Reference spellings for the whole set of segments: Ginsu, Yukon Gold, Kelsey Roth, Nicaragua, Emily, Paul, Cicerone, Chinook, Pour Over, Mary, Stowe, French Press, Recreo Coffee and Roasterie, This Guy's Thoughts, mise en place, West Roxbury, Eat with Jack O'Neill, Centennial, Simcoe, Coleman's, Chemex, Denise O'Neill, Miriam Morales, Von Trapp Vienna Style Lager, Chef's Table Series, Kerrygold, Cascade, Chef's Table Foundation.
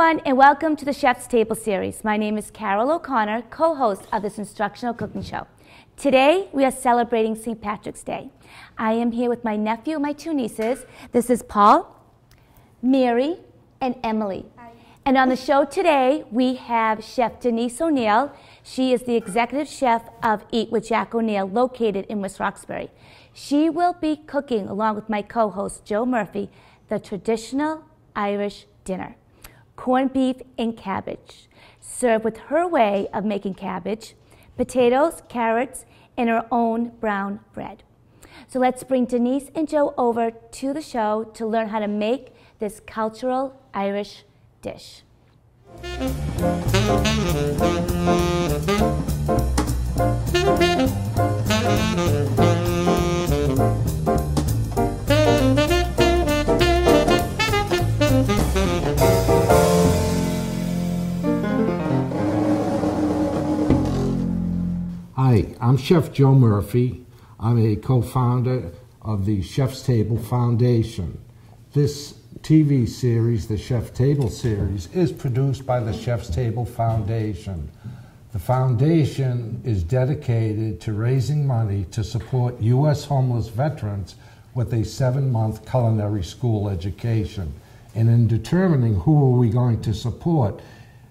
everyone, and welcome to the Chef's Table Series. My name is Carol O'Connor, co-host of this instructional cooking show. Today, we are celebrating St. Patrick's Day. I am here with my nephew and my two nieces. This is Paul, Mary, and Emily. Hi. And on the show today, we have Chef Denise O'Neill. She is the executive chef of Eat with Jack O'Neill, located in West Roxbury. She will be cooking, along with my co-host, Joe Murphy, the traditional Irish dinner. Corned beef and cabbage, served with her way of making cabbage, potatoes, carrots, and her own brown bread. So let's bring Denise and Joe over to the show to learn how to make this cultural Irish dish. Hi, I'm Chef Joe Murphy. I'm a co-founder of the Chef's Table Foundation. This TV series, the Chef's Table Series, is produced by the Chef's Table Foundation. The foundation is dedicated to raising money to support U.S. homeless veterans with a 7-month culinary school education. And in determining who are we going to support,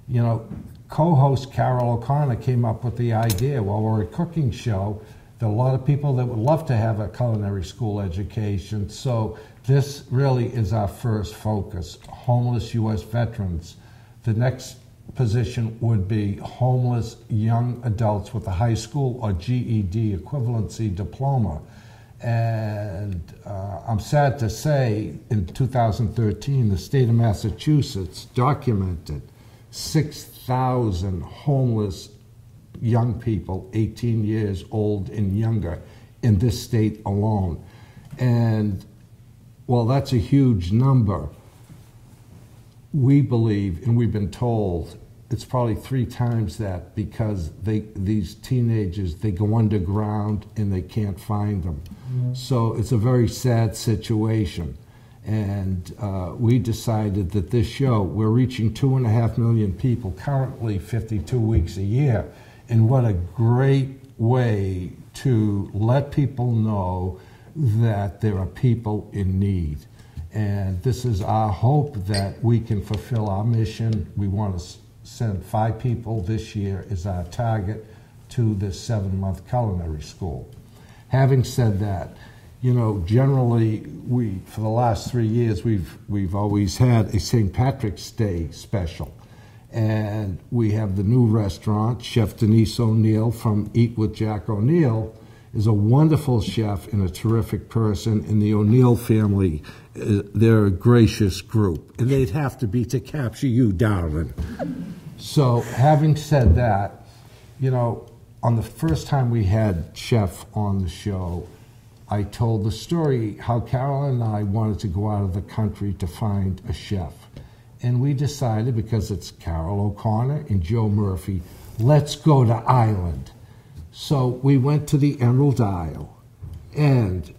you know, co-host Carol O'Connor came up with the idea, while we're a cooking show, there are a lot of people that would love to have a culinary school education, so this really is our first focus, homeless U.S. veterans. The next position would be homeless young adults with a high school or GED equivalency diploma. And I'm sad to say, in 2013, the state of Massachusetts documented 6,000 homeless young people, 18 years old and younger, in this state alone. And while that's a huge number, we believe, and we've been told, it's probably 3 times that, because these teenagers, they go underground and they can't find them. Mm-hmm. So it's a very sad situation. And we decided that this show, we're reaching 2.5 million people currently, 52 weeks a year. And what a great way to let people know that there are people in need. And this is our hope that we can fulfill our mission. We want to send 5 people this year as our target to this 7-month culinary school. Having said that, you know, generally, we, for the last 3 years, we've always had a St. Patrick's Day special. And we have the new restaurant, Chef Denise O'Neill from Eat with Jack O'Neill, is a wonderful chef and a terrific person. And the O'Neill family, they're a gracious group. And they'd have to be to capture you, darling. So having said that, you know, on the first time we had Chef on the show, I told the story how Carol and I wanted to go out of the country to find a chef. And we decided, because it's Carol O'Connor and Joe Murphy, let's go to Ireland. So we went to the Emerald Isle, and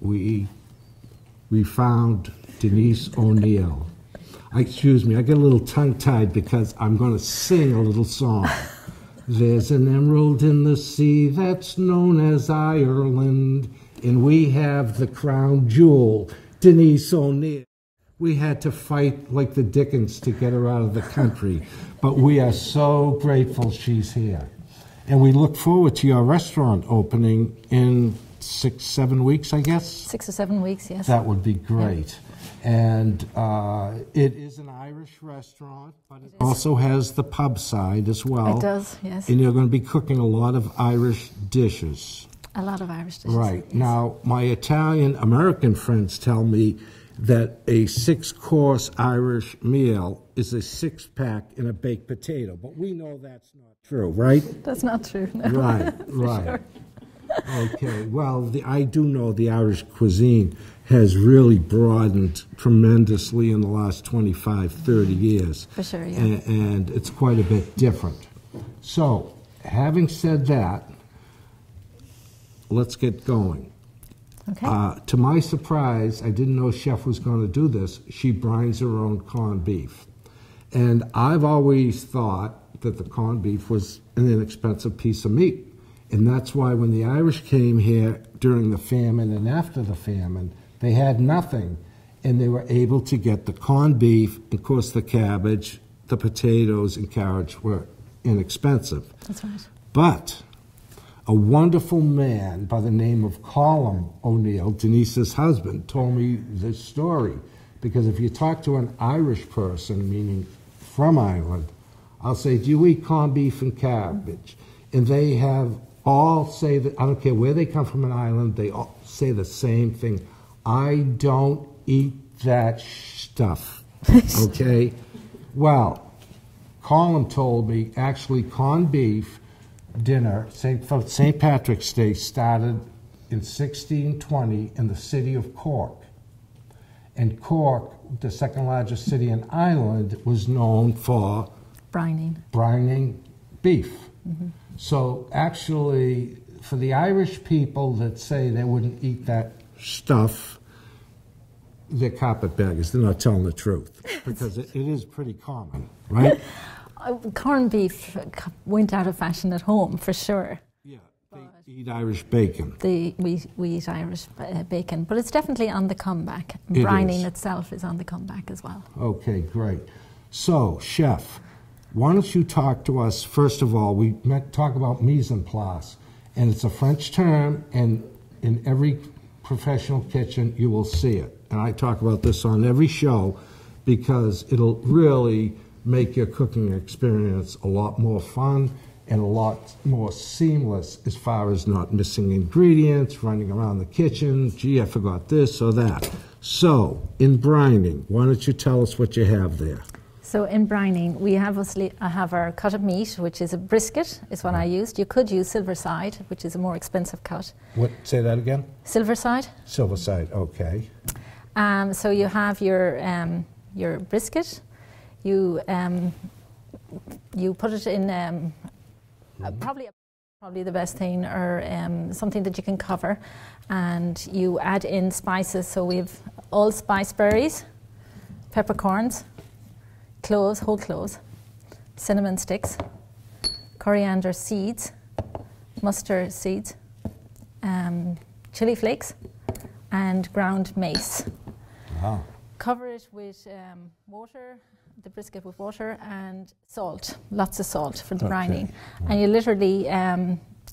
we found Denise O'Neill. Excuse me, I get a little tongue-tied because I'm going to sing a little song. There's an emerald in the sea that's known as Ireland. And we have the crown jewel, Denise O'Neill. We had to fight like the Dickens to get her out of the country, but we are so grateful she's here. And we look forward to your restaurant opening in 6, 7 weeks, I guess? 6 or 7 weeks, yes. That would be great. Yeah. And it is an Irish restaurant, but it also has the pub side as well. It does, yes. And you're going to be cooking a lot of Irish dishes. A lot of Irish dishes. Right. Yes. Now, my Italian-American friends tell me that a 6-course Irish meal is a 6-pack and a baked potato, but we know that's not true, right? That's not true, no. Right, right. Sure. Okay, well, I do know the Irish cuisine has really broadened tremendously in the last 25, 30 years. For sure, yeah. And it's quite a bit different. So, having said that, let's get going. Okay. To my surprise, I didn't know Chef was going to do this. She brines her own corned beef. And I've always thought that the corned beef was an inexpensive piece of meat. And that's why when the Irish came here during the famine and after the famine, they had nothing. And they were able to get the corned beef, of course the cabbage, the potatoes and carrots were inexpensive. That's right. But a wonderful man by the name of Colum O'Neill, Denise's husband, told me this story. Because if you talk to an Irish person, meaning from Ireland, I'll say, do you eat corned beef and cabbage? And they have all say that, I don't care where they come from an island, they all say the same thing. I don't eat that stuff, okay? Well, Colum told me, actually, corned beef dinner, St. Patrick's Day, started in 1620 in the city of Cork. And Cork, the second largest city in Ireland, was known for brining beef. Mm-hmm. So actually, for the Irish people that say they wouldn't eat that stuff, they're carpetbaggers. They're not telling the truth, because it is pretty common, right? Corned beef went out of fashion at home, for sure. Yeah, they eat Irish bacon. We eat Irish bacon, but it's definitely on the comeback. Brining itself is on the comeback as well. Okay, great. So, Chef, why don't you talk to us, first of all, we talk about mise en place, and it's a French term, and in every professional kitchen you will see it. And I talk about this on every show because it'll really make your cooking experience a lot more fun and a lot more seamless as far as not missing ingredients, running around the kitchen, gee, I forgot this or that. So, in brining, why don't you tell us what you have there? So in brining, we have our cut of meat, which is a brisket, is what I used. You could use silverside, which is a more expensive cut. What? Say that again? Silverside. Silverside, okay. So you have your brisket. You put it in probably the best thing, or something that you can cover, and you add in spices. So we have allspice berries, peppercorns, cloves, whole cloves, cinnamon sticks, coriander seeds, mustard seeds, chili flakes, and ground mace. Wow. Cover it with water, the brisket with water, and salt, lots of salt for the brining. Wow. And you literally,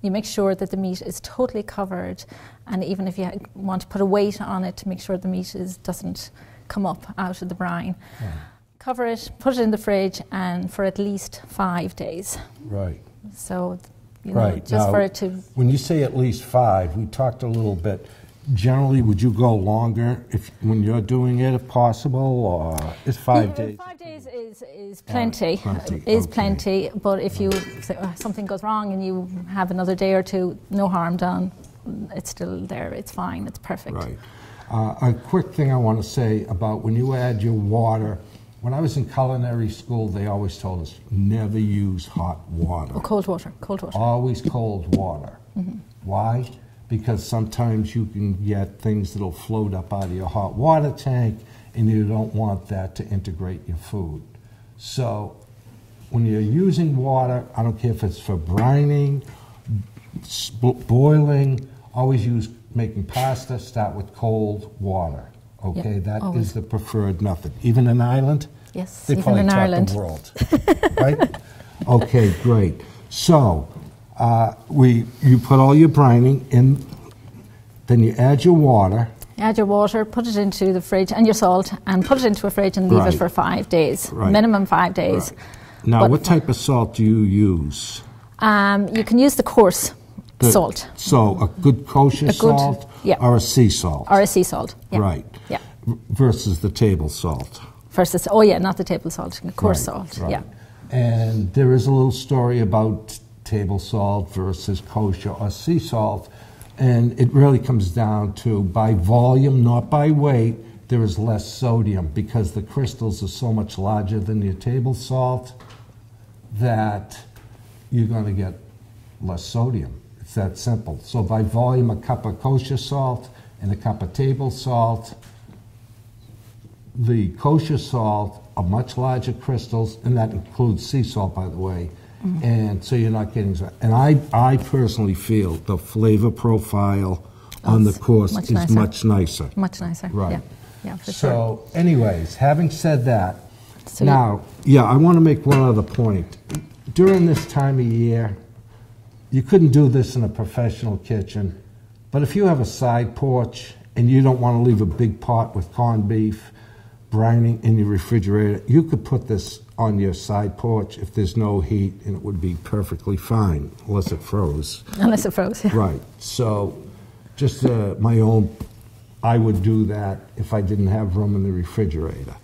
you make sure that the meat is totally covered, and even if you want to put a weight on it to make sure the meat doesn't come up out of the brine. Yeah. Cover it, put it in the fridge, and for at least 5 days. Right. So, you know, just now, for it to... When you say at least 5, we talked a little bit. Generally, would you go longer when you're doing it, if possible, or is 5 days? 5 days is plenty, plenty, but if you something goes wrong and you have another day or two, no harm done, it's still there, it's fine, it's perfect. Right. A quick thing I want to say about when you add your water. When I was in culinary school, they always told us, never use hot water. Or cold water, cold water. Always cold water. Mm-hmm. Why? Because sometimes you can get things that'll float up out of your hot water tank, and you don't want that to integrate your food. So when you're using water, I don't care if it's for brining, boiling, always use, making pasta, start with cold water. Okay, yep, that always is the preferred method. Even in Ireland? Yes, they even in Ireland. The world, right? Okay, great. So, you put all your brining in, then you add your water. Add your water, put it into the fridge, and your salt, and put it into a fridge and leave it for 5 days, minimum 5 days. Right. Now, but what type of salt do you use? You can use the coarse salt. So, a good kosher salt? Yeah. Or a sea salt. Or a sea salt. Yeah. Right. Yeah. Versus the table salt. Versus, oh yeah, not the table salt, coarse salt. Right. Yeah. And there is a little story about table salt versus kosher or sea salt, and it really comes down to by volume, not by weight, there is less sodium because the crystals are so much larger than your table salt that you're going to get less sodium. That simple. So by volume, a cup of kosher salt and a cup of table salt. The kosher salt are much larger crystals, and that includes sea salt, by the way. Mm-hmm. And so you're not getting... And I personally feel the flavor profile on the course is much nicer. Much nicer, right. Yeah. Yeah, for sure. So anyways, having said that, so now, yeah, I want to make one other point. During this time of year, you couldn't do this in a professional kitchen, but if you have a side porch and you don't want to leave a big pot with corned beef brining in your refrigerator, you could put this on your side porch if there's no heat, and it would be perfectly fine, unless it froze. Unless it froze, yeah. Right. So just my own... I would do that if I didn't have room in the refrigerator.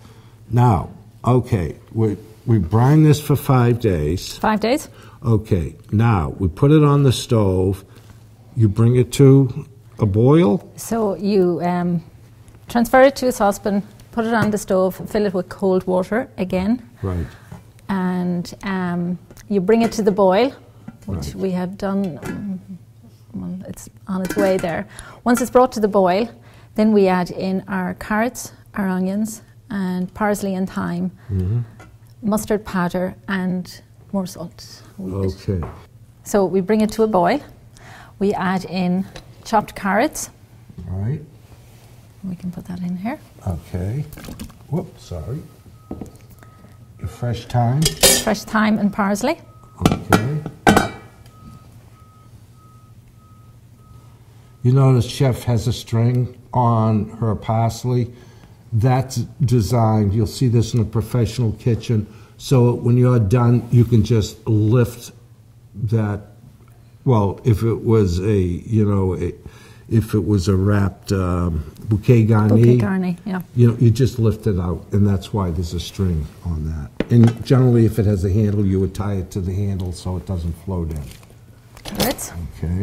Now, okay, we brine this for 5 days. 5 days? Okay, now we put it on the stove. You bring it to a boil? So you transfer it to a saucepan, put it on the stove, fill it with cold water again. Right. And you bring it to the boil, which right. we have done. Well, it's on its way there. Once it's brought to the boil, then we add in our carrots, our onions, and parsley and thyme, mm-hmm. mustard powder, and more salt. Okay. So we bring it to a boil. We add in chopped carrots. All right. We can put that in here. Okay. Whoops, sorry. Your fresh thyme. Fresh thyme and parsley. Okay. You notice Chef has a string on her parsley. That's designed, you'll see this in a professional kitchen, so when you're done, you can just lift that, well, if it was a, you know, if it was a wrapped bouquet garni, yeah. You know, you just lift it out, and that's why there's a string on that. And generally, if it has a handle, you would tie it to the handle so it doesn't float in. Carrots. Okay.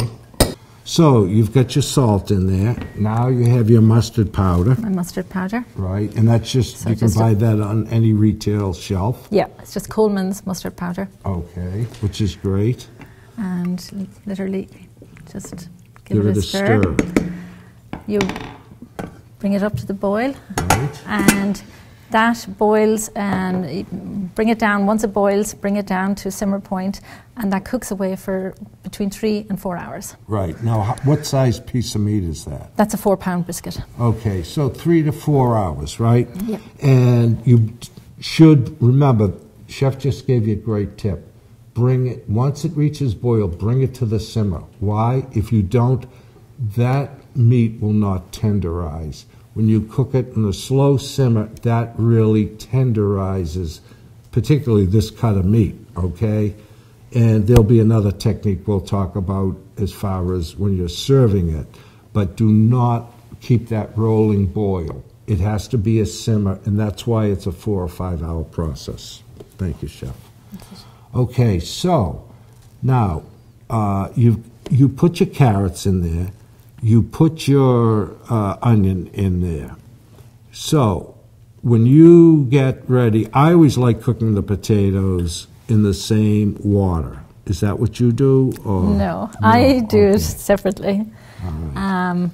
So you've got your salt in there. Now you have your mustard powder. My mustard powder. Right, and that's just, so you just can buy that on any retail shelf. Yeah, it's just Coleman's mustard powder. Okay, which is great. And literally just give it a stir. You bring it up to the boil. Right. And that boils, and bring it down. Once it boils, bring it down to simmer point, and that cooks away for between 3 and 4 hours. Right. Now, what size piece of meat is that? That's a 4-pound brisket. Okay, so 3 to 4 hours, right? Yeah. And you should remember, Chef just gave you a great tip. Bring it, once it reaches boil, bring it to the simmer. Why? If you don't, that meat will not tenderize. When you cook it in a slow simmer, that really tenderizes, particularly this cut of meat, okay? And there'll be another technique we'll talk about as far as when you're serving it. But do not keep that rolling boil. It has to be a simmer, and that's why it's a 4 or 5 hour process. Thank you, Chef. Okay, so now you put your carrots in there. You put your onion in there. So when you get ready, I always like cooking the potatoes in the same water. Is that what you do? Or no, I do it separately. All right.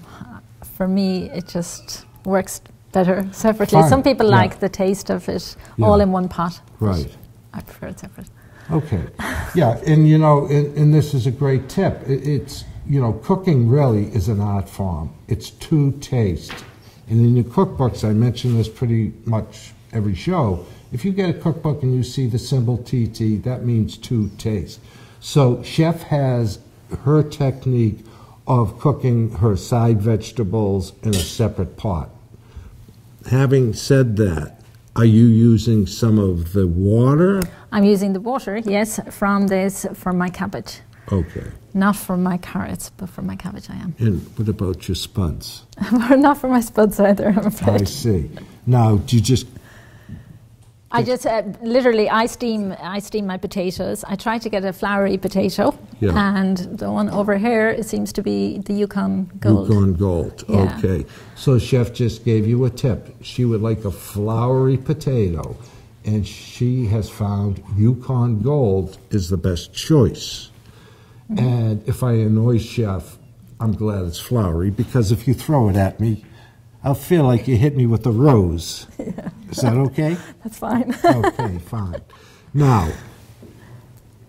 For me, it just works better separately. Fine. Some people yeah. like the taste of it yeah. all in one pot. Right. I prefer it separate. Okay. Yeah, and you know, and this is a great tip. It's you know, cooking really is an art form. It's to taste. And in your cookbooks, I mention this pretty much every show, if you get a cookbook and you see the symbol TT, that means to taste. So Chef has her technique of cooking her side vegetables in a separate pot. Having said that, are you using some of the water? I'm using the water, yes, from this, from my cabbage. Okay. Not for my carrots, but for my cabbage I am. And what about your spuds? Not for my spuds either, I'm afraid. I see. Now, do you just... I just, literally, I steam my potatoes. I try to get a floury potato. Yeah. And the one over here, it seems to be the Yukon Gold. Yukon Gold, yeah. Okay. So Chef just gave you a tip. She would like a floury potato, and she has found Yukon Gold is the best choice. Mm-hmm. And if I annoy Chef, I'm glad it's floury, because if you throw it at me, I feel like you hit me with a rose. Yeah. Is that okay? That's fine. Okay, fine. Now,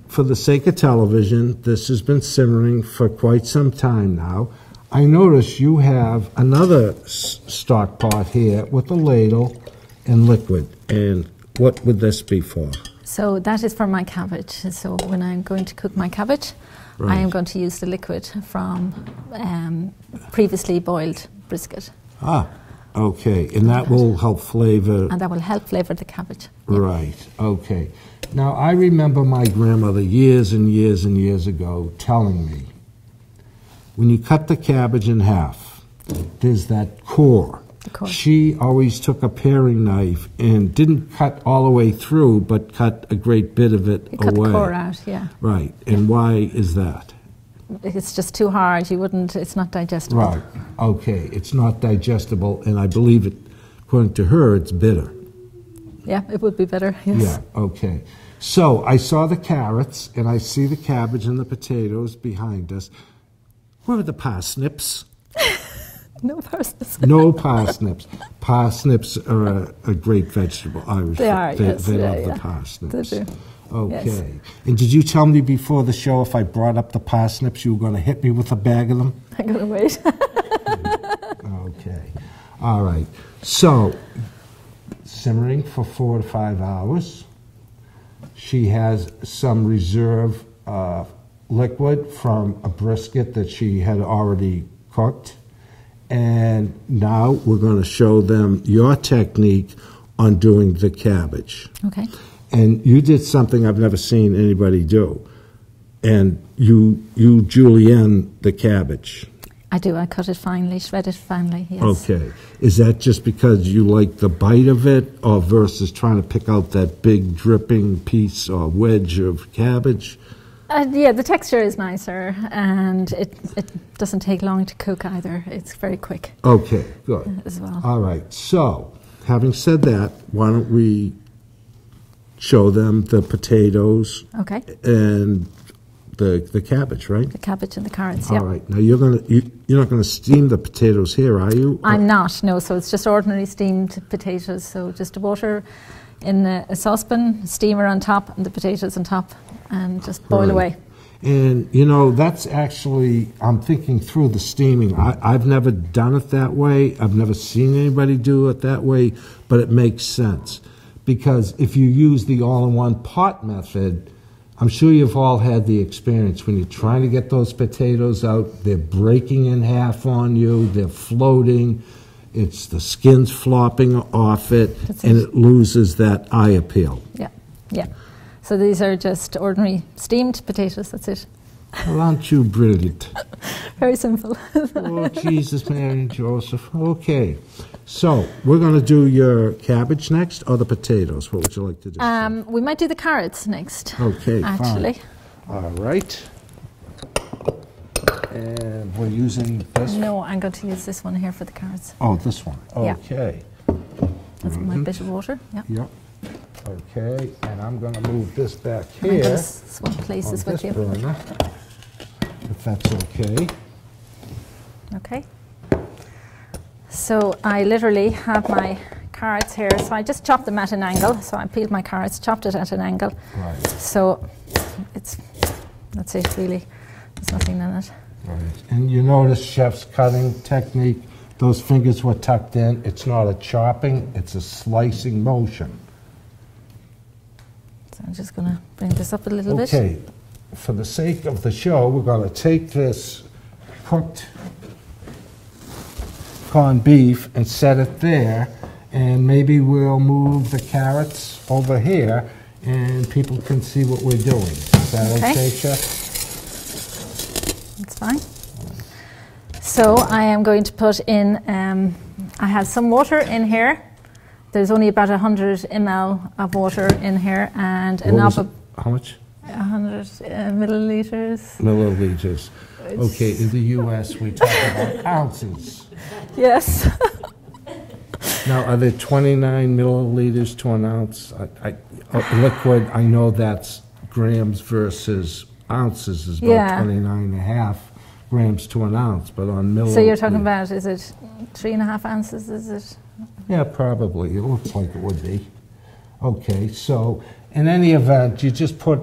for the sake of television, this has been simmering for quite some time now. I notice you have another stock pot here with a ladle and liquid. And what would this be for? So that is for my cabbage. So when I'm going to cook my cabbage, right, I am going to use the liquid from previously boiled brisket. Ah, okay. And that will help flavor. And that will help flavor the cabbage. Yeah. Right, okay. Now, I remember my grandmother years and years and years ago telling me, when you cut the cabbage in half, there's that core. The core. She always took a paring knife and didn't cut all the way through, but cut a great bit of it away. Cut the core out, yeah. Right, and why is that? It's just too hard, you wouldn't, it's not digestible. Right, okay, it's not digestible, and I believe it, according to her, it's bitter. Yeah, it would be bitter, yes. Yeah, okay. So, I saw the carrots, and I see the cabbage and the potatoes behind us. Where are the parsnips? No parsnips. No parsnips. Parsnips are a great vegetable. Irish. They are, yes. They love the parsnips. They do. Okay. Yes. And did you tell me before the show if I brought up the parsnips, you were going to hit me with a bag of them? I'm going to wait. Okay. All right. So, simmering for 4 to 5 hours. She has some reserve liquid from a brisket that she had already cooked, and now we're going to show them your technique on doing the cabbage. Okay. And you did something I've never seen anybody do, and you julienne the cabbage. I do. I cut it finely, shred it finely, yes. Okay. Is that just because you like the bite of it, or versus trying to pick out that big dripping piece or wedge of cabbage? Yeah, the texture is nicer, and it doesn't take long to cook either. It's very quick. Okay, good. As well. All right, so having said that, why don't we show them the potatoes, okay, and the cabbage, right? The cabbage and the carrots, yeah. All right, now you're not going to steam the potatoes here, are you? I'm not, no, so it's just ordinary steamed potatoes, so just water in a saucepan, steamer on top, and the potatoes on top, and just boil away. And, you know, that's actually, I'm thinking through the steaming. I've never done it that way. I've never seen anybody do it that way, but it makes sense. Because if you use the all-in-one pot method, I'm sure you've all had the experience when you're trying to get those potatoes out, they're breaking in half on you, they're floating, it's the skin's flopping off it, and it loses that eye appeal. Yeah, yeah. So these are just ordinary steamed potatoes, that's it. Well, aren't you brilliant? Very simple. Oh, Jesus, Mary and Joseph. Okay. So we're going to do your cabbage next, or the potatoes? What would you like to do? We might do the carrots next. Okay, actually. Fine. All right. And we're using this? No, I'm going to use this one here for the carrots. Oh, this one. Okay. Yeah. That's my bit of water. Yeah. Yep. Okay, and I'm going to move this back here. I'm going to swap places with you. Burner, if that's okay. Okay. So I literally have my carrots here. So I just chopped them at an angle. So I peeled my carrots, chopped it at an angle. Right. So that's it really. There's nothing in it. Right. And you notice Chef's cutting technique. Those fingers were tucked in. It's not a chopping. It's a slicing motion. So I'm just going to bring this up a little bit. Okay, for the sake of the show, we're going to take this cooked corned beef and set it there, and maybe we'll move the carrots over here, and people can see what we're doing. Is that okay, Chef? That's fine. So I am going to put in, I have some water in here. There's only about 100 ml of water in here, and enough of... How much? 100 milliliters. Milliliters. Okay, in the U.S. we talk about ounces. Yes. Now, are there 29 milliliters to an ounce? Liquid, I know that's grams versus ounces is about 29 and a half. grams to an ounce, but on mill. So you're talking about, is it 3.5 ounces, is it? Yeah, probably. It looks like it would be. Okay, so in any event, you just put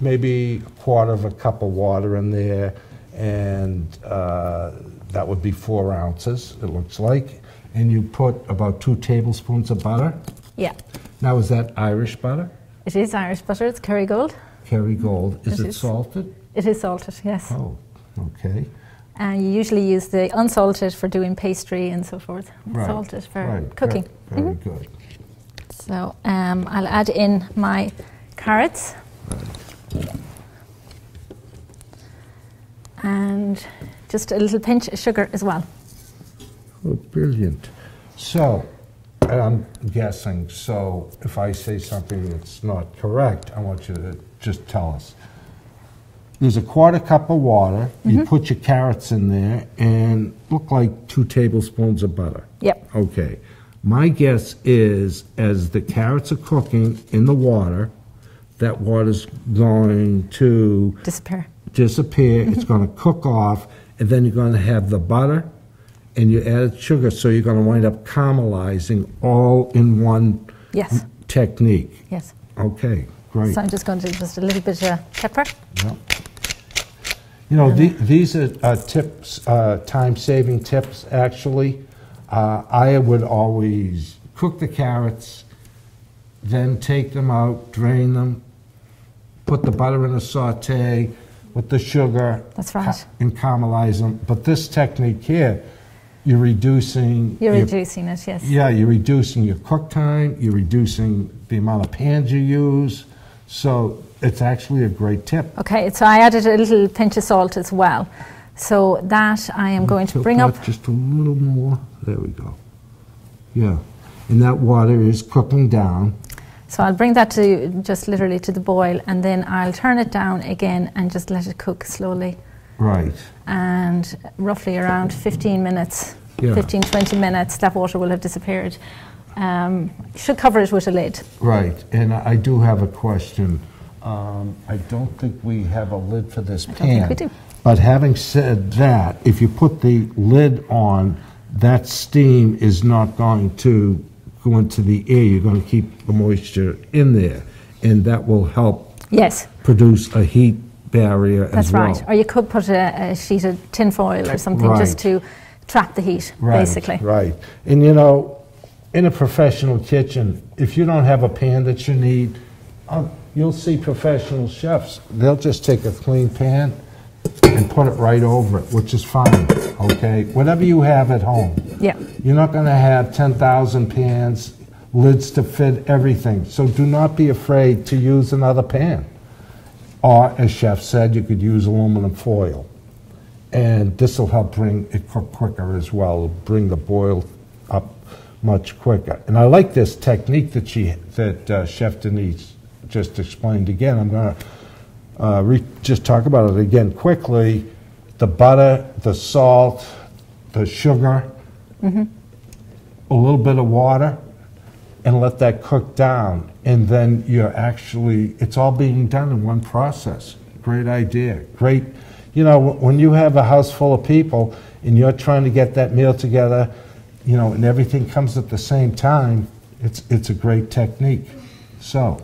maybe 1/4 cup of water in there, and that would be 4 ounces, it looks like. And you put about 2 tablespoons of butter. Yeah. Now, is that Irish butter? It is Irish butter. It's Kerrygold. Kerrygold. Is it salted? It is salted, yes. Oh, okay. And you usually use the unsalted for doing pastry and so forth. Right. Salted for cooking. Very, very good. So I'll add in my carrots. Right. And just a little pinch of sugar as well. Oh, brilliant. So, and I'm guessing, so if I say something that's not correct, I want you to just tell us. There's 1/4 cup of water, you put your carrots in there, and look like 2 tablespoons of butter. Yep. Okay. My guess is, as the carrots are cooking in the water, that water's going to... Disappear. It's going to cook off, and then you're going to have the butter, and you add sugar, so you're going to wind up caramelizing all in one technique. Yes. Okay, great. So I'm just going to do just a little bit of pepper. Yep. You know, these are tips, time-saving tips, actually. I would always cook the carrots, then take them out, drain them, put the butter in a saute with the sugar. That's right. And caramelize them. But this technique here, you're reducing... You're reducing it, yes. Yeah, you're reducing your cook time, you're reducing the amount of pans you use, so it's actually a great tip. Okay, so I added a little pinch of salt as well. So that I am going to bring up... Just a little more, there we go. Yeah, and that water is cooking down. So I'll bring that to just literally to the boil, and then I'll turn it down again and just let it cook slowly. Right. And roughly around 15 minutes, 15, 20 minutes, that water will have disappeared. Should cover it with a lid. Right. And I do have a question. I don't think we have a lid for this pan. I don't think we do. But having said that, if you put the lid on, that steam is not going to go into the air. You're going to keep the moisture in there, and that will help produce a heat barrier as well. That's right. Or you could put a sheet of tin foil or something just to trap the heat, basically. Right. And you know, in a professional kitchen, if you don't have a pan that you need, you'll see professional chefs. They'll just take a clean pan and put it right over it, which is fine. Okay. Whatever you have at home. Yeah. You're not going to have 10,000 pans, lids to fit everything. So do not be afraid to use another pan. Or, as Chef said, you could use aluminum foil. And this will help bring it cook quicker as well, bring the boil up much quicker. And I like this technique that Chef Denise just explained again. I'm going to just talk about it again quickly. The butter, the salt, the sugar, a little bit of water, and let that cook down. And then you're actually, it's all being done in one process. Great idea. Great. You know, when you have a house full of people and you're trying to get that meal together, you know, and everything comes at the same time, it's a great technique. So,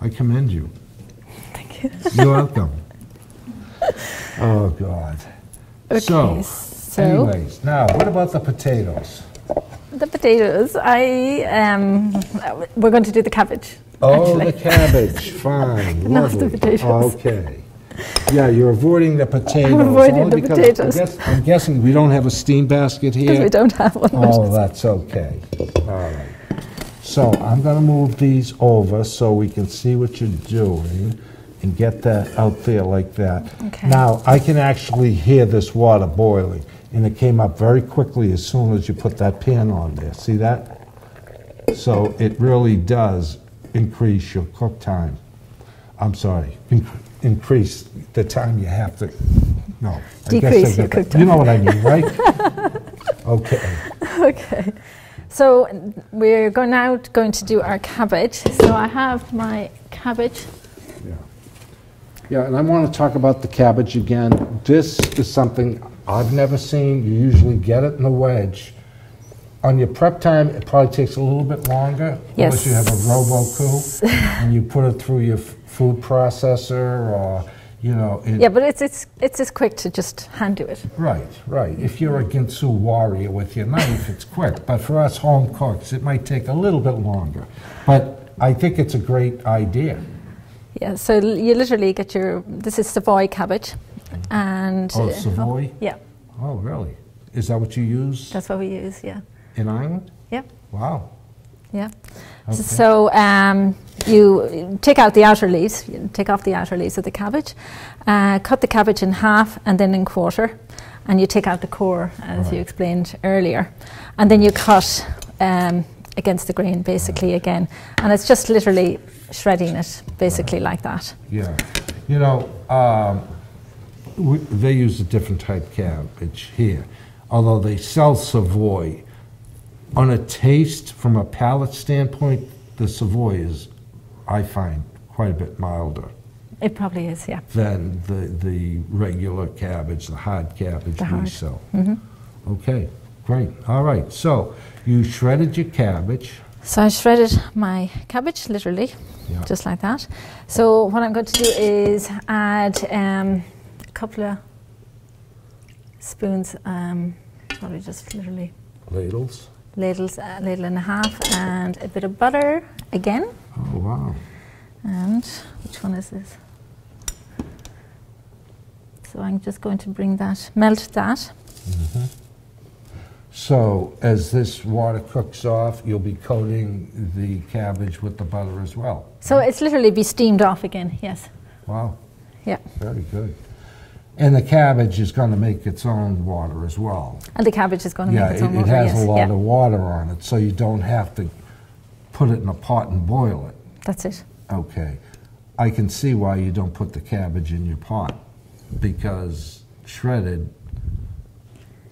I commend you. Thank you. You're welcome. Oh, God. Okay, so anyways, now, what about the potatoes? The potatoes, we're going to do the cabbage. Oh, actually. The cabbage, fine, lovely. Not the potatoes. Okay. Yeah, you're avoiding the potatoes. I'm avoiding the potatoes. I'm guessing we don't have a steam basket here. Because we don't have one. Oh, that's okay. All right. So I'm going to move these over so we can see what you're doing and get that out there like that. Okay. Now, I can actually hear this water boiling. And it came up very quickly as soon as you put that pan on there. See that? So it really does increase your cook time. I'm sorry, increase the time you have to, decrease your cook time. You know what I mean, right? Okay. Okay. So we're now going to do our cabbage. So I have my cabbage. Yeah, and I want to talk about the cabbage again. This is something I've never seen. You usually get it in a wedge. On your prep time, it probably takes a little bit longer. Yes. Unless you have a robo-coup and you put it through your food processor or, you know. It, yeah, but it's as quick to just hand do it. Right, right. If you're a Ginsu warrior with your knife, it's quick. But for us home cooks, it might take a little bit longer. But I think it's a great idea. Yeah, so you literally get your, this is Savoy cabbage. And oh, Savoy? Oh, yeah. Oh, really? Is that what you use? That's what we use, yeah. In Ireland? Yeah. Wow. Yeah. Okay. So you take out the outer leaves, you take off the outer leaves of the cabbage, cut the cabbage in half and then in quarter, and you take out the core, as you explained earlier. And then you cut against the grain, basically, again. And it's just literally shredding it, basically, like that. Yeah. You know, they use a different type of cabbage here, although they sell Savoy. On a taste, from a palate standpoint, the Savoy is, I find, quite a bit milder. It probably is, yeah. Than the regular cabbage, the hard cabbage we sell. Mm-hmm. Okay, great. All right, so you shredded your cabbage. So I shredded my cabbage, literally, just like that. So what I'm going to do is add a couple of spoons, probably just literally. Ladles? Ladles, a ladle and a half, and a bit of butter again. Oh, wow. And which one is this? So I'm just going to bring that, melt that. Mm-hmm. So as this water cooks off, you'll be coating the cabbage with the butter as well. So it's literally be steamed off again, yes. Wow. Yeah. Very good. And the cabbage is going to make its own water as well. And the cabbage is going to make its own water, yes. Yeah, it has a lot of water on it, so you don't have to put it in a pot and boil it. That's it. Okay. I can see why you don't put the cabbage in your pot, because shredded,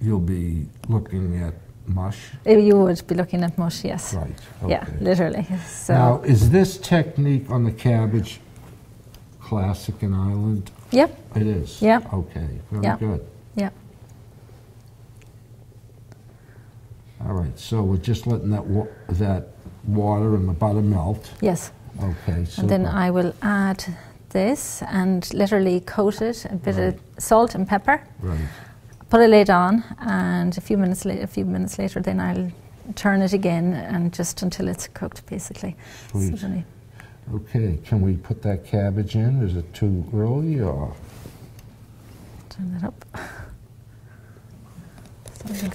you'll be looking at mush. You would be looking at mush, yes. Right. Okay. Yeah, literally. So. Now, is this technique on the cabbage classic in Ireland? Yep. It is? Yep. Okay, very good. Yep. All right, so we're just letting that, that water and the butter melt. Yes. Okay, so. And then I will add this and literally coat it, a bit of salt and pepper. Right. Put a lid on, and a few minutes later, then I'll turn it again and just until it's cooked, basically. Please. Certainly. Okay, can we put that cabbage in? Is it too early or? Turn that up.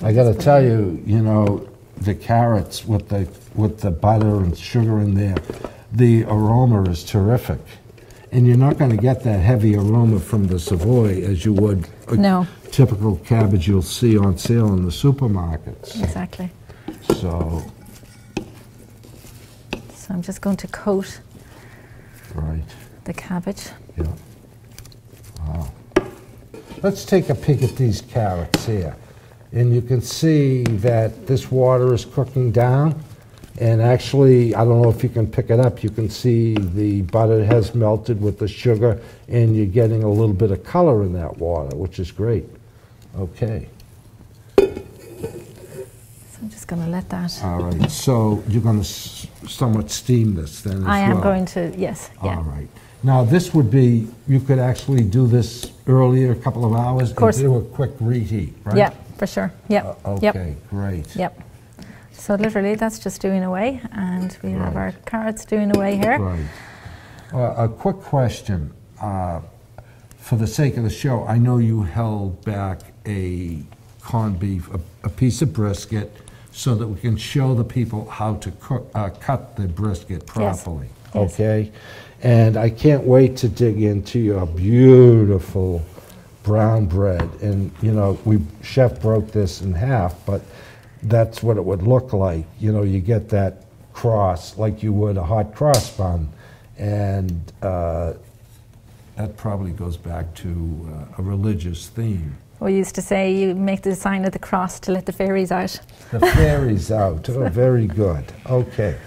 I got to tell you, you know, the carrots with the butter and sugar in there, the aroma is terrific. And you're not going to get that heavy aroma from the Savoy as you would a typical cabbage you'll see on sale in the supermarkets. Exactly. So I'm just going to coat. Right. The cabbage. Yeah. Wow. Let's take a peek at these carrots here. And you can see that this water is cooking down. And actually, I don't know if you can pick it up, you can see the butter has melted with the sugar, and you're getting a little bit of color in that water, which is great. Okay. So I'm just going to let that. All right. So you're going to somewhat steam this then as well? I am going to, yes. Yeah. All right. Now this would be, you could actually do this earlier, a couple of hours, of course. And do a quick reheat, right? Yeah, for sure. Yeah. Okay, great. Yep. So literally that's just doing away, and we have our carrots doing away here. Right. A quick question. For the sake of the show, I know you held back a corned beef, a piece of brisket, so that we can show the people how to cook, cut the brisket properly. Yes. Okay? And I can't wait to dig into your beautiful brown bread. And, you know, Chef broke this in half, but that's what it would look like. You know, you get that cross, like you would a hot cross bun. And that probably goes back to a religious theme. We used to say you make the sign of the cross to let the fairies out. The fairies out. Oh, very good. Okay.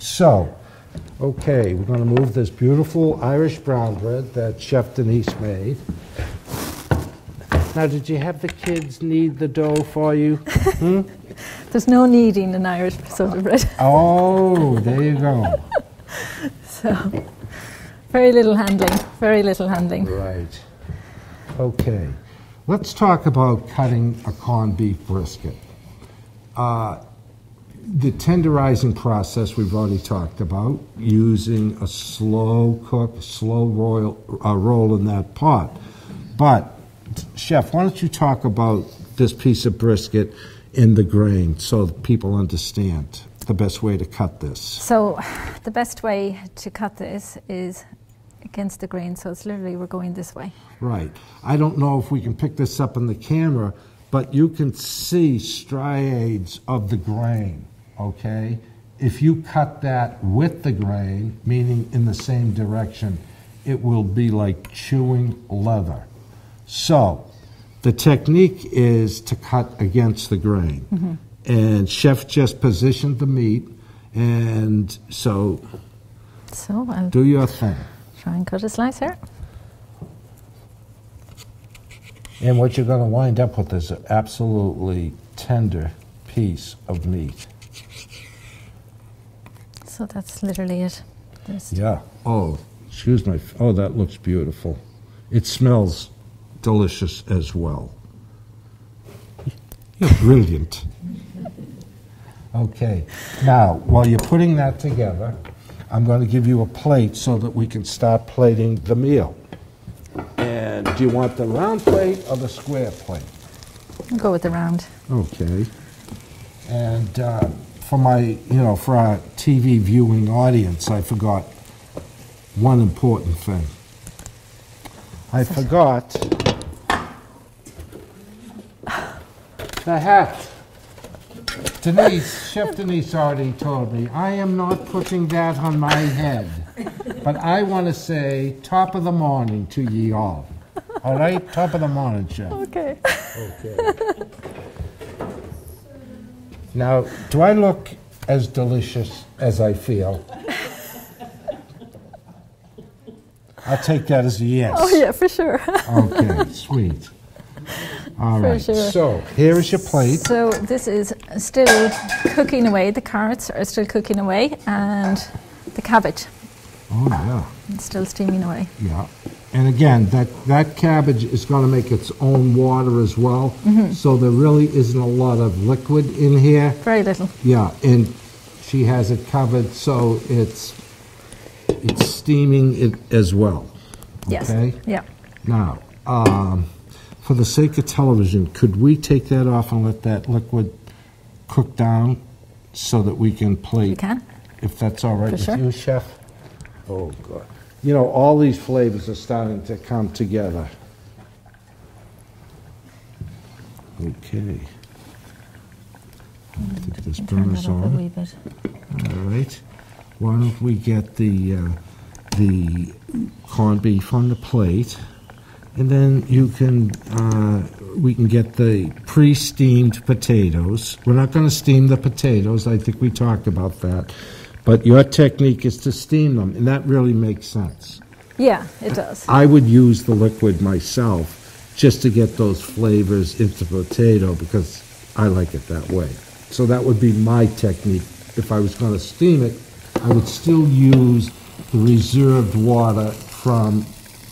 So Okay, we're going to move this beautiful Irish brown bread that Chef Denise made. Now, did you have the kids knead the dough for you? Hmm? There's no kneading an Irish soda bread. Oh, there you go. So, very little handling, very little handling. Right. Okay. Let's talk about cutting a corned beef brisket. The tenderizing process we've already talked about, using a slow cook, slow roll in that pot. But, Chef, why don't you talk about this piece of brisket in the grain so that people understand the best way to cut this? So, the best way to cut this is against the grain, so it's literally we're going this way. Right. I don't know if we can pick this up in the camera, but you can see striades of the grain. Okay, if you cut that with the grain, meaning in the same direction, it will be like chewing leather. So the technique is to cut against the grain. Mm-hmm. And Chef just positioned the meat, and so I'll do your thing. Try and cut a slice here. And what you're going to wind up with is an absolutely tender piece of meat. So that's literally it. There's yeah. Oh, excuse me. Oh, that looks beautiful. It smells delicious as well. You're brilliant. Okay. Now, while you're putting that together, I'm going to give you a plate so that we can start plating the meal. And do you want the round plate or the square plate? I'll go with the round. Okay. And for my, for our TV viewing audience, I forgot one important thing. I forgot the hat. Denise, Chef Denise already told me, I am not putting that on my head. But I want to say, top of the morning to ye all. All right? Top of the morning, Chef. Okay. Okay. Now, do I look as delicious as I feel? I'll take that as a yes. Oh, yeah, for sure. Okay, sweet. All right, sure. So here is your plate. So this is still cooking away. The carrots are still cooking away, and the cabbage. Oh, yeah. It's still steaming away. Yeah. And again, that cabbage is going to make its own water as well, mm-hmm. So there really isn't a lot of liquid in here. Very little. Yeah, and she has it covered, so it's steaming it as well. Yes. Okay? Yeah. Now, for the sake of television, could we take that off and let that liquid cook down so that we can plate? We can. If that's all right with you, Chef. Oh, God. You know, all these flavors are starting to come together. Okay. I'll take this burner on. All right. Why don't we get the corned beef on the plate? And then you can, we can get the pre-steamed potatoes. We're not going to steam the potatoes. I think we talked about that. But your technique is to steam them, and that really makes sense. Yeah, it does. I would use the liquid myself just to get those flavors into potato because I like it that way. So that would be my technique. If I was going to steam it, I would still use the reserved water from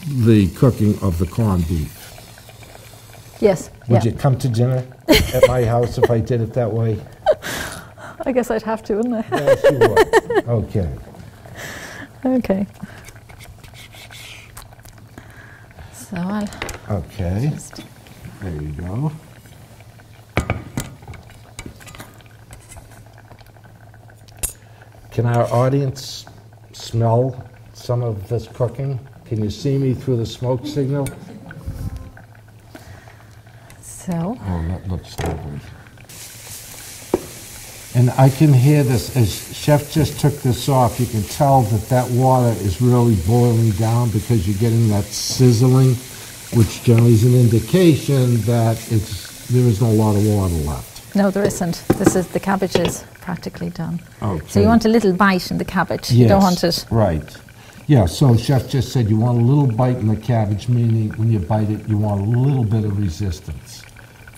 the cooking of the corned beef. Yes. Would you come to dinner at my house if I did it that way? I guess I'd have to, wouldn't I? Yes, you would. Okay. Okay. So I'll... Okay. There you go. Can our audience smell some of this cooking? Can you see me through the smoke signal? So. Oh, that looks lovely. And I can hear this, as Chef just took this off, you can tell that that water is really boiling down because you're getting that sizzling, which generally is an indication that there isn't a lot of water left. No, there isn't. This is, the cabbage is practically done. Okay. So you want a little bite in the cabbage. Yes, you don't want it. Right. Yeah, so Chef just said you want a little bite in the cabbage, meaning when you bite it, you want a little bit of resistance.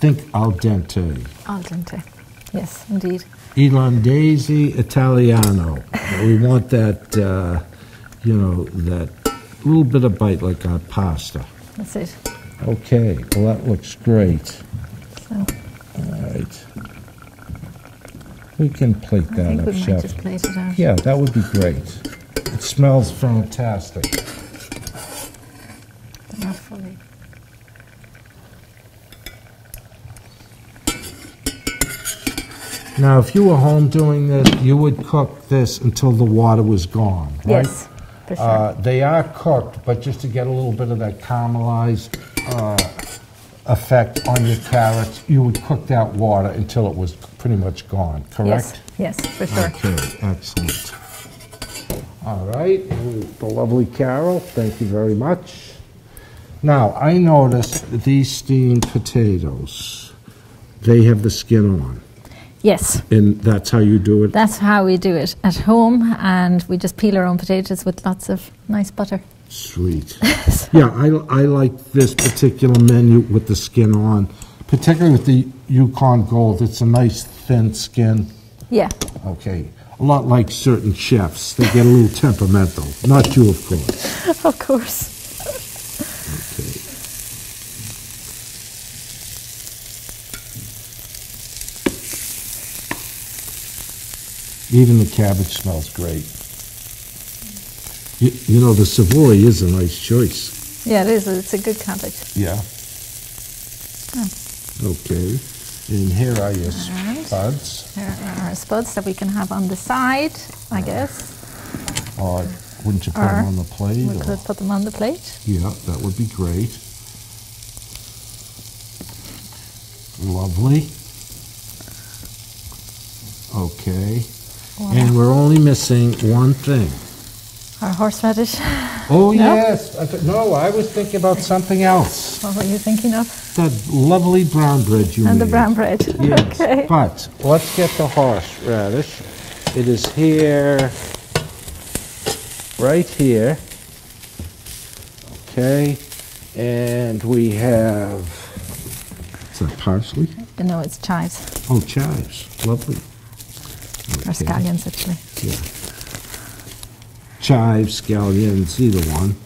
Think al dente. Al dente. Yes, indeed. Irlandese Italiano. We want that, you know, that little bit of bite like on pasta. That's it. Okay, well, that looks great. So. All right. We can plate that up, Chef. I think we might just plate it out. Yeah, that would be great. It smells fantastic. But not fully. Now, if you were home doing this, you would cook this until the water was gone, right? Yes, for sure. They are cooked, but just to get a little bit of that caramelized effect on your carrots, you would cook that water until it was pretty much gone, correct? Yes, yes, for sure. Okay, excellent. All right, the lovely Carol, thank you very much. Now, I noticed these steamed potatoes, they have the skin on. Yes. And that's how you do it? That's how we do it at home, and we just peel our own potatoes with lots of nice butter. Sweet. So. Yeah, I like this particular menu with the skin on, particularly with the Yukon Gold. It's a nice thin skin. Yeah. Okay. A lot like certain chefs. They get a little temperamental. Not you, of course. Of course. Okay. Even the cabbage smells great. You know, the Savoy is a nice choice. Yeah, it is. It's a good cabbage. Yeah. Oh. Okay. And here are your spuds. Here are our spuds that we can have on the side, I guess. Or wouldn't you put them on the plate? We could put them on the plate. Yeah, that would be great. Lovely. Okay. Wow. And we're only missing one thing. Our horseradish. Oh, no? Yes. No, I was thinking about something else. What were you thinking of? That lovely brown bread you made. And the brown bread. Yes. Okay. But let's get the horseradish. It is here, right here. Okay. And we have... Is that parsley? No, it's chives. Oh, chives. Lovely. Okay. Or scallions, actually. Yeah. Chives, scallions, either one.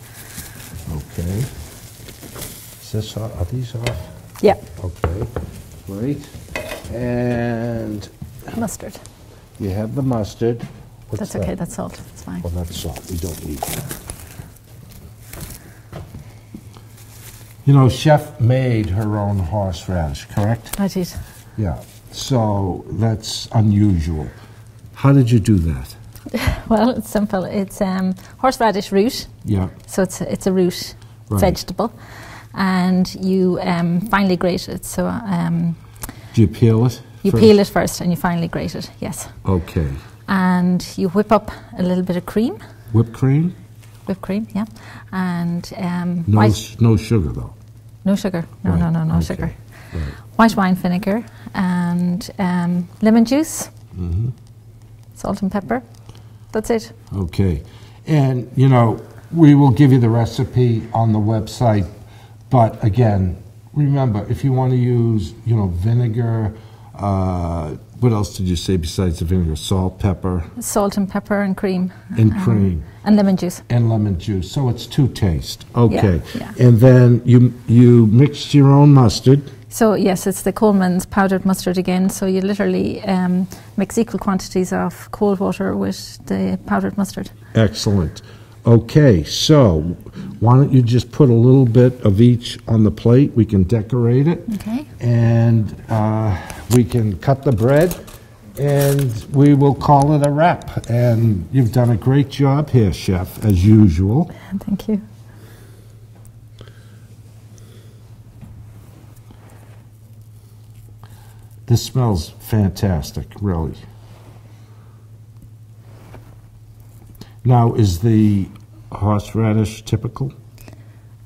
Okay. Is this off? Are these off? Yeah. Okay. Great. And mustard. You have the mustard. What's that? Okay. That's salt. It's fine. Well, that's salt. We don't need that. You know, Chef made her own horseradish, correct? I did. Yeah. So that's unusual. How did you do that? Well, it's simple. It's horseradish root. Yeah. So it's a root vegetable, and you finely grate it. So do you peel it? You first? Peel it first, and you finely grate it. Yes. Okay. And you whip up a little bit of cream. Whipped cream. Whipped cream. Yeah. And no sugar though. No sugar. No, right. no okay. sugar. Right. White wine vinegar and lemon juice. Mm-hmm. Salt and pepper. That's it. Okay. And, you know, we will give you the recipe on the website. But, again, remember, if you want to use, you know, vinegar, what else did you say besides the vinegar? Salt, pepper? Salt and pepper and cream. And cream. And lemon juice. And lemon juice. So it's two taste. Okay. Yeah, yeah. And then you mixed your own mustard. So, yes, it's the Coleman's powdered mustard again. So you literally mix equal quantities of cold water with the powdered mustard. Excellent. Okay, so why don't you just put a little bit of each on the plate. We can decorate it. Okay. And we can cut the bread, and we will call it a wrap. And you've done a great job here, Chef, as usual. Thank you. This smells fantastic, really. Now, is the horseradish typical?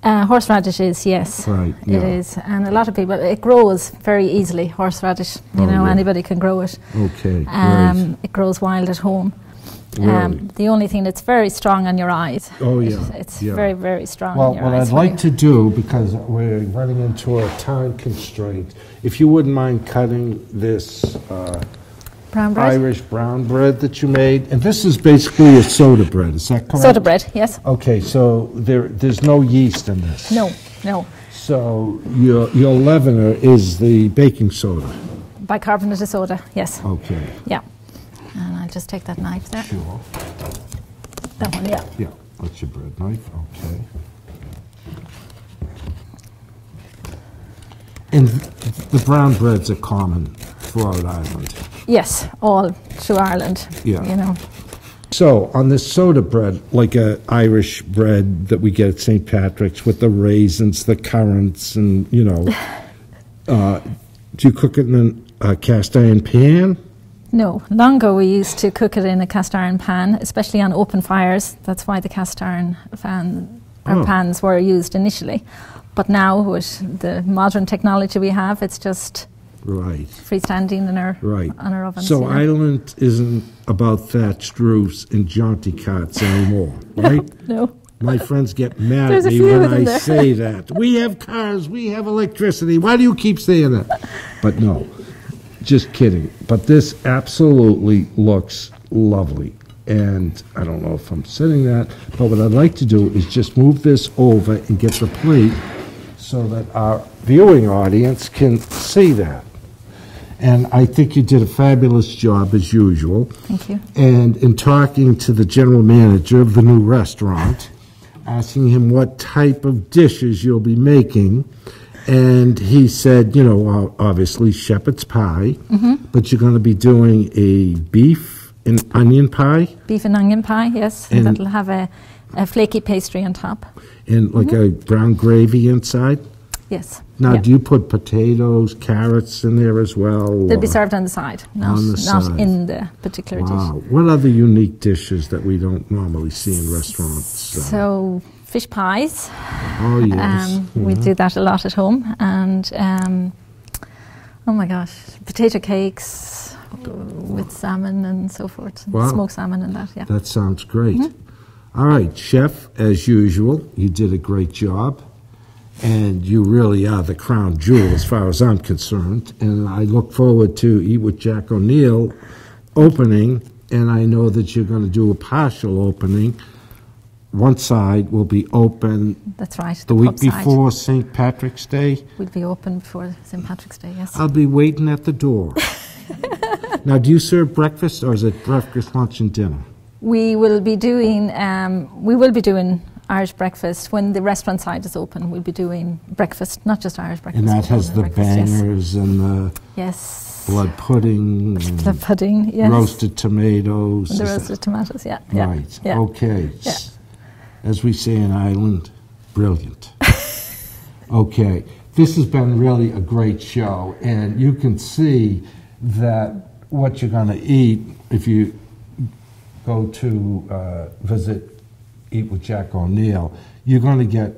Horseradish is, yes. Right, yeah. It is. And a lot of people, it grows very easily, horseradish. You know, anybody can grow it. Okay, right. It grows wild at home. Right. The only thing that's very strong on your eyes. Oh, yeah. It's very, very strong on your eyes. Well, what I'd like to do, because we're running into a time constraint, if you wouldn't mind cutting this brown bread? Irish brown bread that you made. And this is basically a soda bread, is that correct? Soda bread, yes. Okay, so there's no yeast in this. No, no. So your leavener is the baking soda? Bicarbonate of soda, yes. Okay. Yeah. And I'll just take that knife there. Sure. That one, yeah. Yeah, that's your bread knife, okay. And the brown breads are common throughout Ireland. Yes, all through Ireland, you know. So on this soda bread, like a Irish bread that we get at St. Patrick's with the raisins, the currants, and, you know, do you cook it in a cast iron pan? No. Long ago we used to cook it in a cast iron pan, especially on open fires. That's why the cast iron pans were used initially. But now, with the modern technology we have, it's just freestanding in our ovens. So Ireland isn't about thatched roofs and jaunty cots anymore, right? No. My friends get mad at me when I say that. We have cars, we have electricity. Why do you keep saying that? But no. Just kidding, but this absolutely looks lovely, and I don't know if I'm setting that, but what I'd like to do is just move this over and get the plate so that our viewing audience can see that. And I think you did a fabulous job as usual. Thank you. And in talking to the general manager of the new restaurant, asking him what type of dishes you'll be making, and he said, you know, obviously shepherd's pie, but you're going to be doing a beef and onion pie. Beef and onion pie, yes. And that'll have a flaky pastry on top. And like a brown gravy inside? Yes. Now, do you put potatoes, carrots in there as well? They'll be served on the side, not in the particular dish. What other unique dishes that we don't normally see in restaurants? So fish pies. Oh, yes. We do that a lot at home. And, oh my gosh, potato cakes with salmon and so forth. And smoked salmon and that, yeah. That sounds great. All right, Chef, as usual, you did a great job. And you really are the crown jewel as far as I'm concerned. And I look forward to Eat with Jack O'Neill opening. And I know that you're going to do a partial opening. One side will be open. That's right. The week before St. Patrick's Day. We'll be open before St. Patrick's Day, yes. I'll be waiting at the door. Now, do you serve breakfast, or is it breakfast, lunch, and dinner? We will be doing. Irish breakfast when the restaurant side is open. We'll be doing breakfast, not just Irish breakfast. And that has the bangers and the blood pudding, blood pudding, yes. Roasted tomatoes. The roasted tomatoes, yeah. Right. Yeah. Okay. Yeah. As we say in Ireland, brilliant. Okay. This has been really a great show, and you can see that what you're going to eat if you go to visit Eat with Jack O'Neill, you're going to get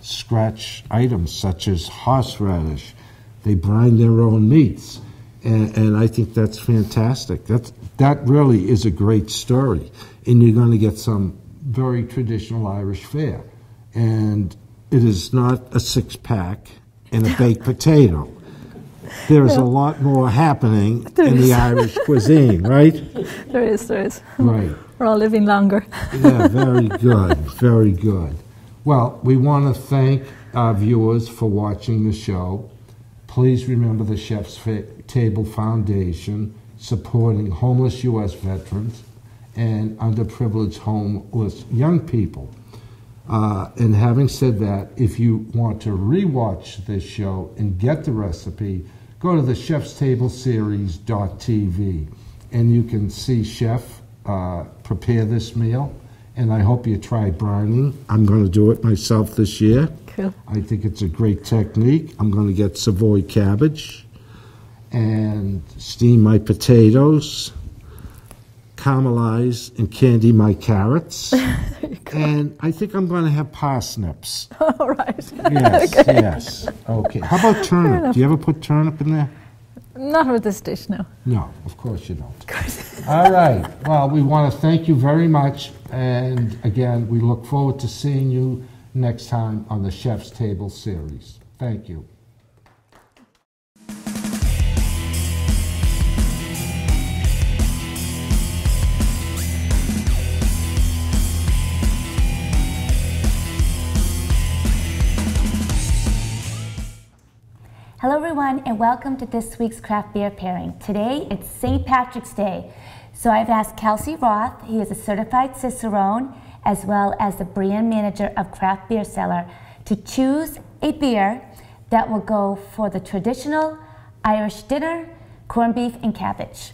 scratch items such as horseradish. They brine their own meats, and I think that's fantastic. That really is a great story, and you're going to get some very traditional Irish fare, and it is not a six-pack and a baked potato. There is a lot more happening in the Irish cuisine, right? There is. Right. We're all living longer. Yeah, very good, very good. Well, we want to thank our viewers for watching the show. Please remember the Chef's Table Foundation, supporting homeless U.S. veterans and underprivileged homeless young people. And having said that, if you want to re-watch this show and get the recipe, go to the Chef's Table Series.tv, and you can see Chef prepare this meal, and I hope you try brining. I'm going to do it myself this year. Cool. I think it's a great technique. I'm going to get Savoy cabbage and steam my potatoes, caramelize and candy my carrots. And I think I'm going to have parsnips. All right. Yes, okay. Yes. Okay. How about turnip? Do you ever put turnip in there? Not with this dish, no. No, of course you don't. Of course. All right. Well, we want to thank you very much. And again, we look forward to seeing you next time on the Chef's Table series. Thank you. Hello everyone, and welcome to this week's craft beer pairing. Today it's St. Patrick's Day, so I've asked Kelsey Roth, he is a certified Cicerone as well as the brand manager of Craft Beer Cellar, to choose a beer that will go for the traditional Irish dinner, corned beef and cabbage.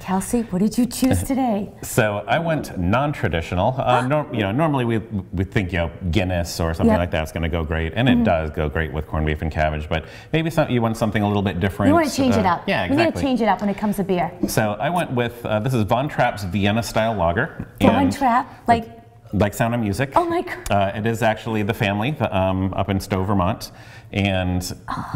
Kelsey, what did you choose today? So I went non-traditional. Normally we think Guinness or something like that's going to go great, and it does go great with corned beef and cabbage. But maybe you want something a little bit different. You want to change it up. Yeah, exactly. We need to change it up when it comes to beer. So I went with this is Von Trapp's Vienna Style Lager. Von Trapp, like Sound of Music. Oh my God. It is actually the family up in Stowe, Vermont. And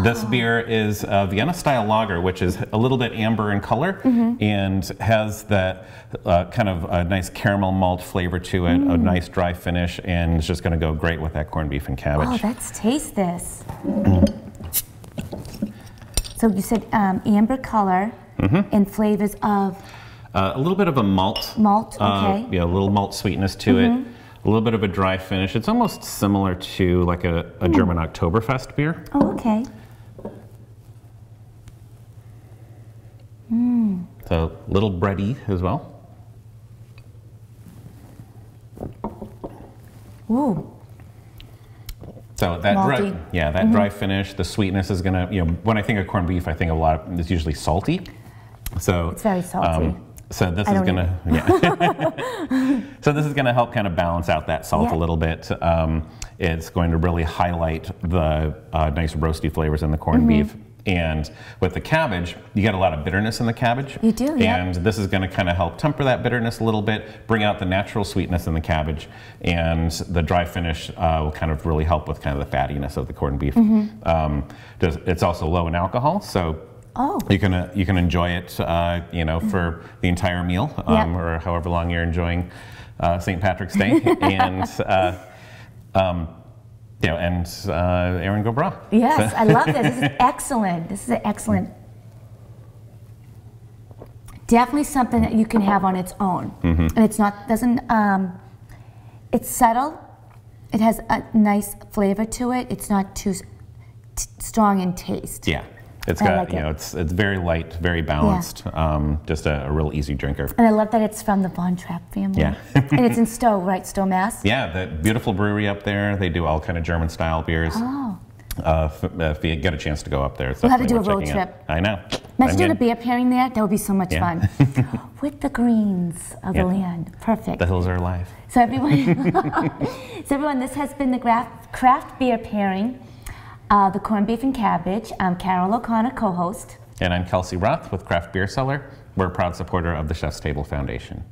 this beer is a Vienna style lager, which is a little bit amber in color and has that kind of a nice caramel malt flavor to it, a nice dry finish, and it's just going to go great with that corned beef and cabbage. Oh, let's taste this. So you said amber color and flavors of? A little bit of a malt. Malt, okay. Yeah, a little malt sweetness to it. A little bit of a dry finish. It's almost similar to like a German Oktoberfest beer. Oh, okay. So a little bready as well. Ooh. So that dry, that dry finish, the sweetness is gonna, when I think of corned beef, I think it's usually salty. So it's very salty. So this is gonna, so this is gonna help kind of balance out that salt a little bit. It's going to really highlight the nice roasty flavors in the corned beef, and with the cabbage, you get a lot of bitterness in the cabbage. You do, and this is gonna kind of help temper that bitterness a little bit, bring out the natural sweetness in the cabbage, and the dry finish will kind of really help with kind of the fattiness of the corned beef. It's also low in alcohol, so. Oh. You can enjoy it, for the entire meal or however long you're enjoying St. Patrick's Day, and Aaron Gobra. Yes, so. I love this. This is excellent. This is excellent. Definitely something that you can have on its own, and it's not it's subtle. It has a nice flavor to it. It's not too strong in taste. Yeah. It's got, it's very light, very balanced, just a real easy drinker. And I love that it's from the Von Trapp family. Yeah. And it's in Stowe, right? Stowe, Mass? Yeah, that beautiful brewery up there. They do all kind of German style beers. Oh. If you get a chance to go up there, it's definitely worth checking out. We'll have to do a road trip. I know. Let's do the beer pairing there. That would be so much fun. With the greens of the land. Perfect. The hills are alive. So everyone, this has been the craft beer pairing. The corned beef and cabbage. I'm Carol O'Connor, co-host. And I'm Kelsey Roth with Craft Beer Cellar. We're a proud supporter of the Chef's Table Foundation.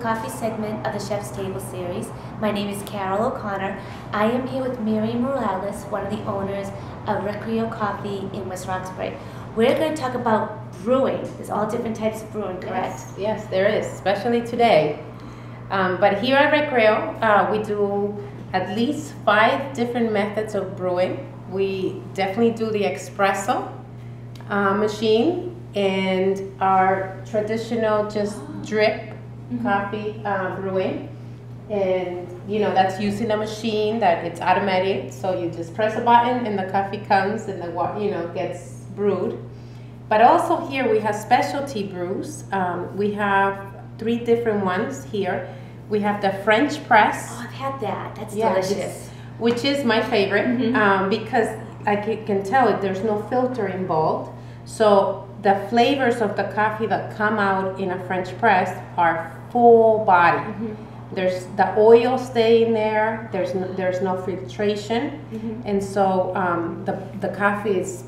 Coffee segment of the Chef's Table series. My name is Carol O'Connor. I am here with Miriam Morales, one of the owners of Recreo Coffee in West Roxbury. We're going to talk about brewing. There's all different types of brewing, correct? Yes, yes there is, especially today. But here at Recreo, we do at least 5 different methods of brewing. We definitely do the espresso machine and our traditional just drip coffee brewing, and that's using a machine that it's automated, so you just press a button and the coffee comes and the water gets brewed. But also here we have specialty brews. We have 3 different ones here. We have the French press. Oh, I've had that. That's delicious. Which is my favorite because I can tell it, there's no filter involved. So the flavors of the coffee that come out in a French press are full body. Mm-hmm. There's the oil stay in there. There's no filtration, mm-hmm. and so the coffee is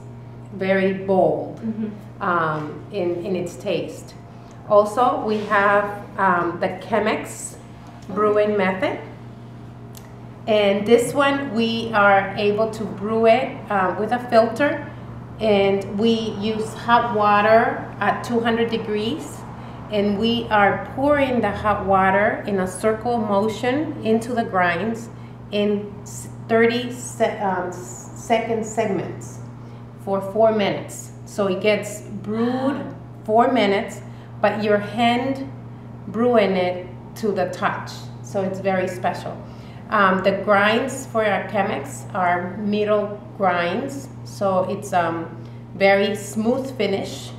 very bold, mm-hmm. In its taste. Also, we have the Chemex brewing method. And this one, we are able to brew it with a filter, and we use hot water at 200 degrees, and we are pouring the hot water in a circle motion into the grinds in 30-second segments for 4 minutes. So it gets brewed 4 minutes, but you're hand brewing it to the touch. So it's very special. The grinds for our Chemex are middle grinds, so it's very smooth finish,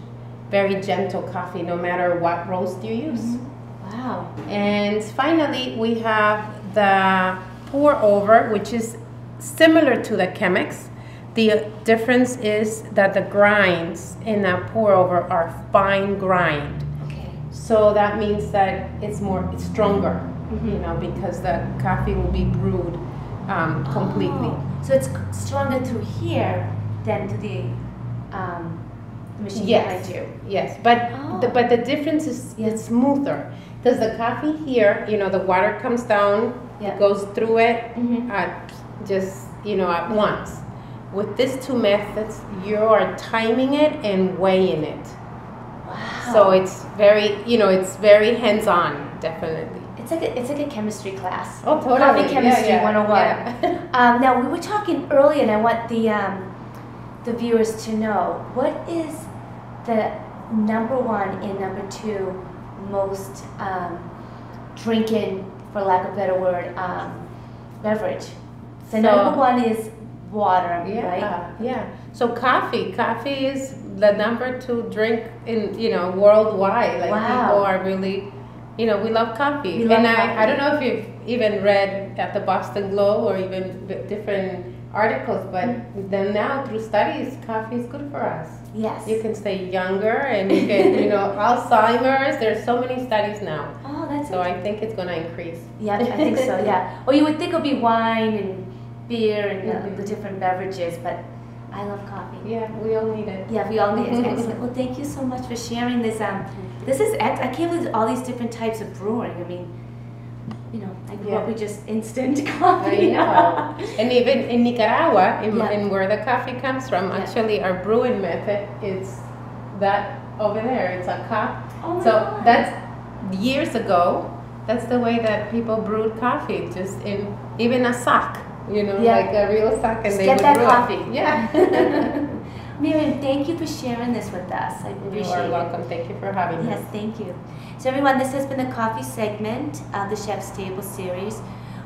very gentle coffee, no matter what roast you use. Mm-hmm. Wow. And finally, we have the pour over, which is similar to the Chemex. The difference is that the grinds in a pour over are fine grind. Okay. So that means that it's stronger. You know, because the coffee will be brewed completely. Oh, so it's stronger through here than to the machine. Yes, that I do. Yes, but the difference is it's smoother because the coffee here, you know, the water comes down, it goes through it, mm-hmm. At once. With these two methods, you are timing it and weighing it. Wow. So it's very hands-on, definitely. It's like a chemistry class. Oh, totally. Coffee chemistry 101. Yeah. Now, we were talking earlier, and I want the viewers to know, what is the number one and number two most drinking, for lack of a better word, beverage? So number one is water, right? Yeah. So coffee is the number two drink in worldwide. Like people are really. We love coffee. I don't know if you've even read at the Boston Globe or even different articles, but then now through studies, coffee is good for us. Yes. You can stay younger and you can, Alzheimer's. There's so many studies now. Oh, that's so I think it's going to increase. Yeah, I think so, yeah. Or you would think it would be wine and beer and the different beverages, but I love coffee. Yeah, we all need it. Yeah, we all need it. Excellent. Well, thank you so much for sharing this. This is, I can't believe all these different types of brewing. I mean, I grew up with just instant coffee. And even in Nicaragua, in where the coffee comes from, actually our brewing method is that over there. It's a cup. Oh my God. That's years ago. That's the way that people brewed coffee, just in even a sock. Like a real sock, and they get that coffee. Yeah. Miriam, thank you for sharing this with us. I appreciate it. You are welcome. Thank you for having me. Yes, thank you. So everyone, this has been the coffee segment of the Chef's Table series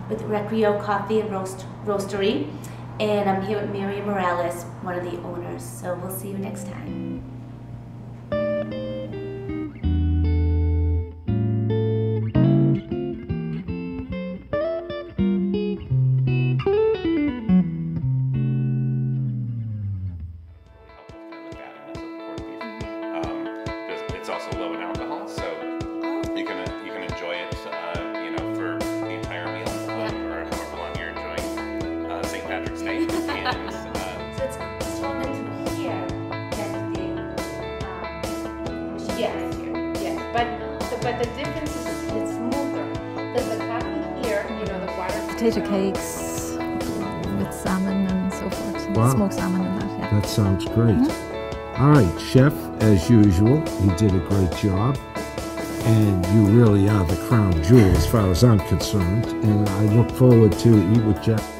with Recreo Coffee and Roasterie. And I'm here with Miriam Morales, one of the owners. So we'll see you next time. But the difference is it's smoother. There's the coffee here, the water. Potato cakes with salmon and so forth. Wow. Smoked salmon and that, yeah. That sounds great. Mm-hmm. All right, Chef, as usual, you did a great job. And you really are the crown jewel as far as I'm concerned. And I look forward to Eat with Jack.